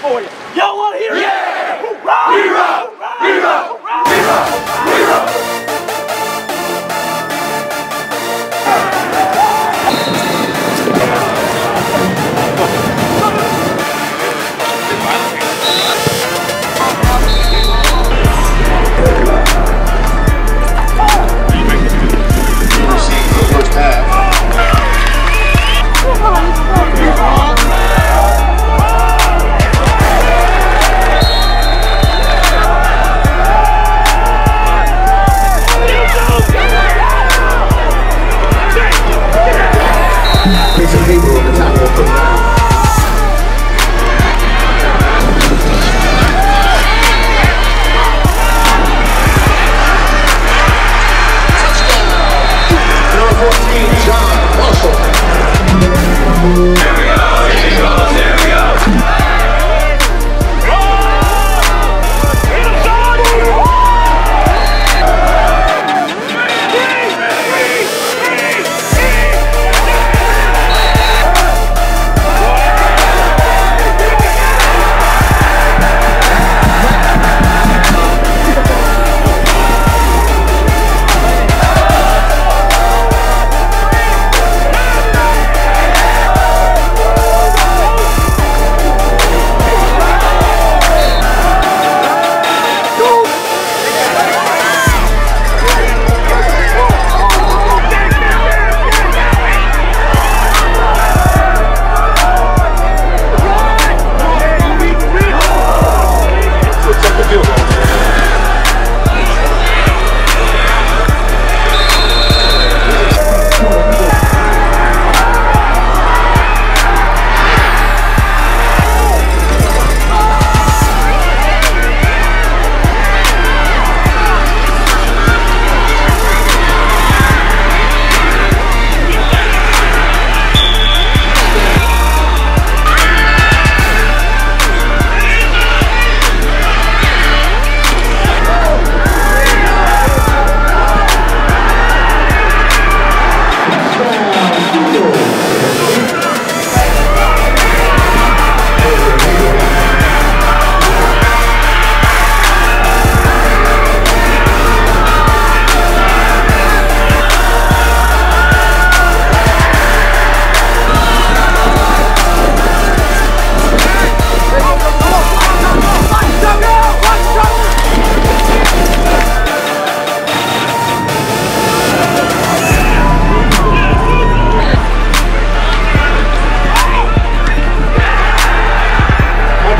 for you. Y'all want to hear it? Yeah! Hoorah! We rock! We rock! We rock! We rock!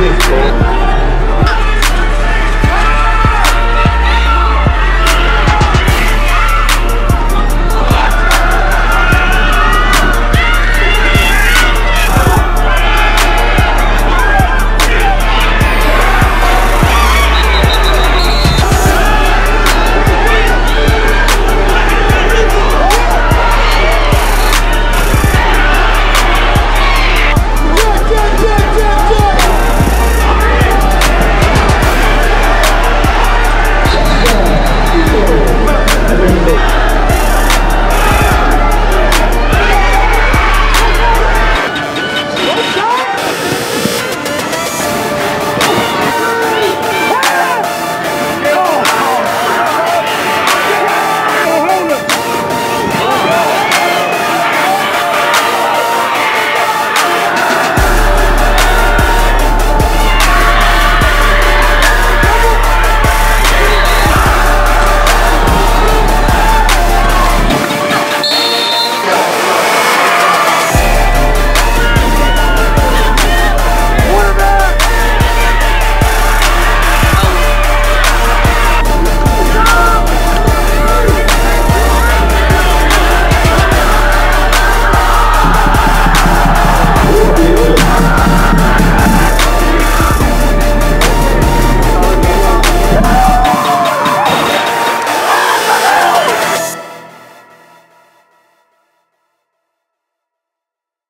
Let's go.